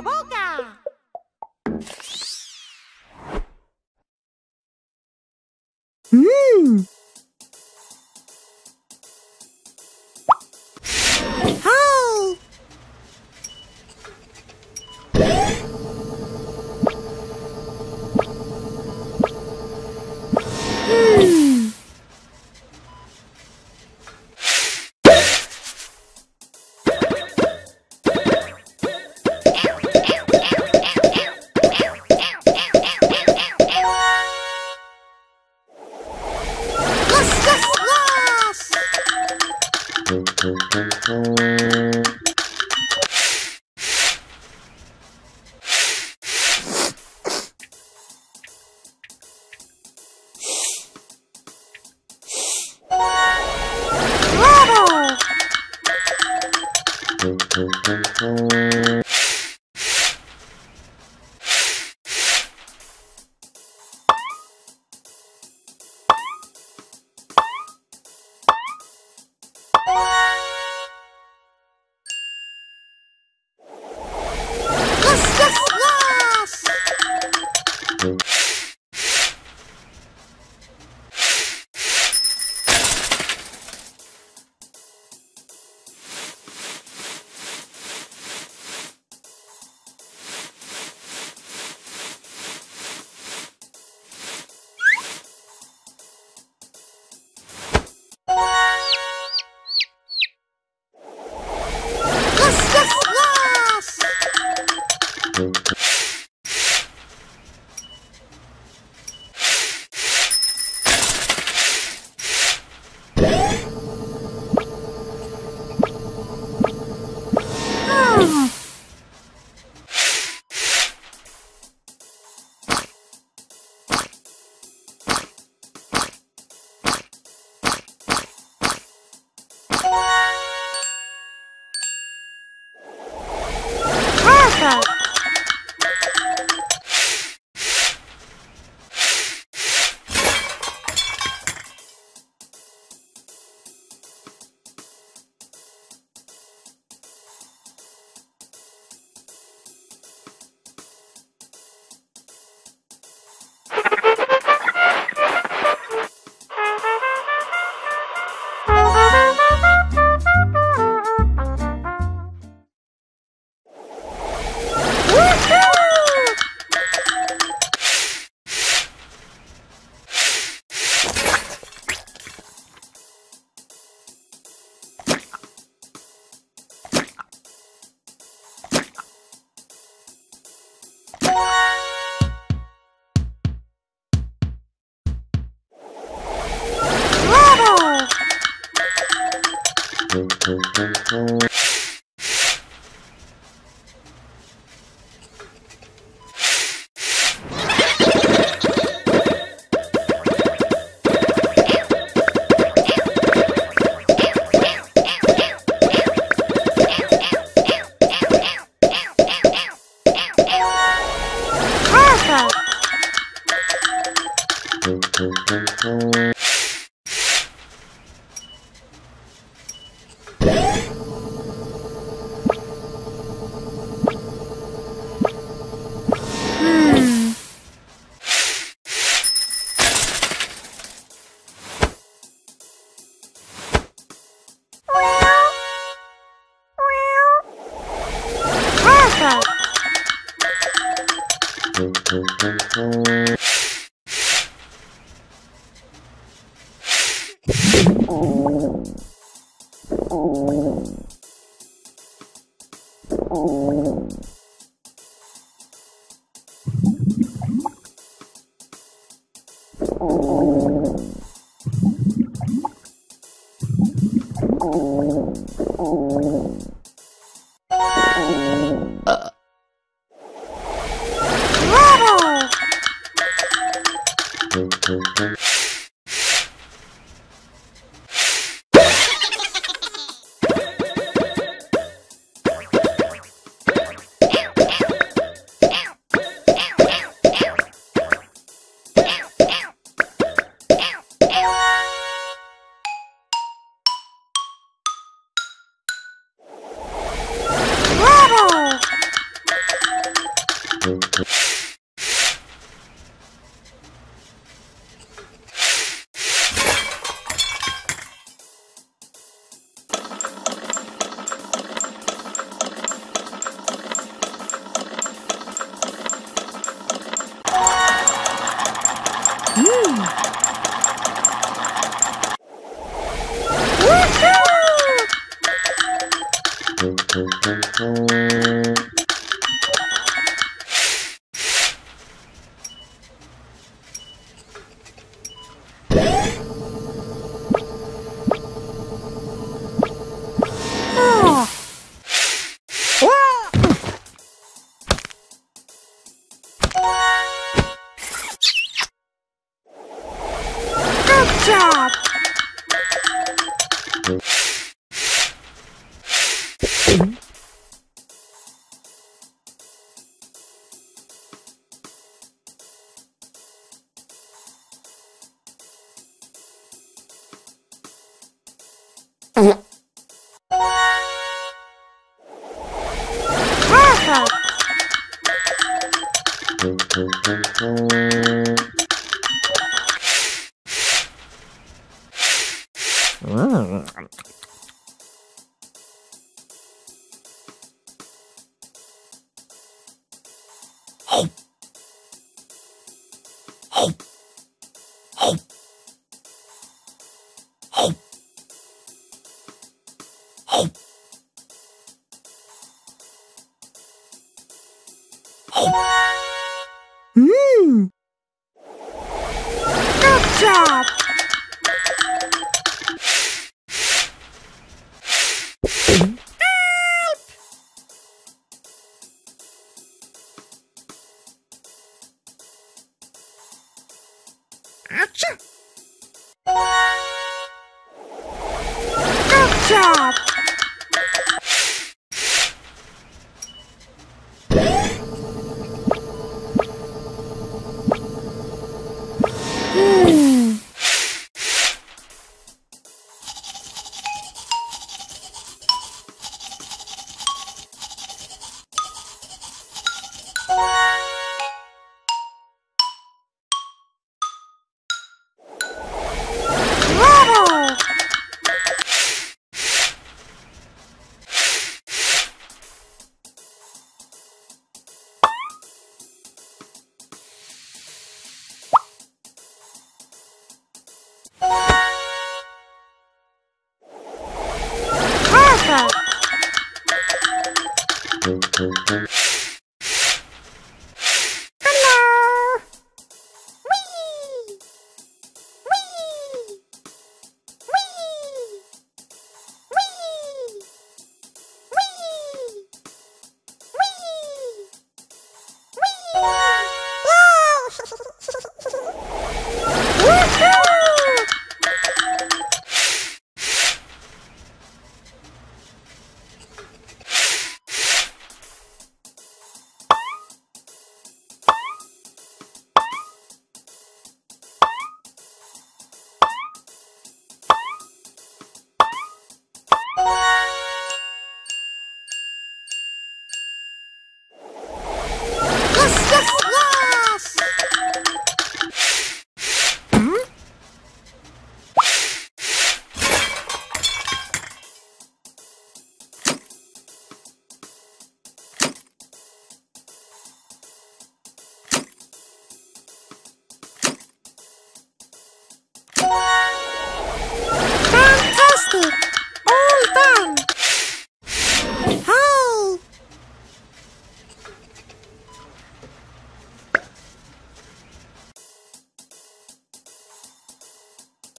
Toca Boca! Oh!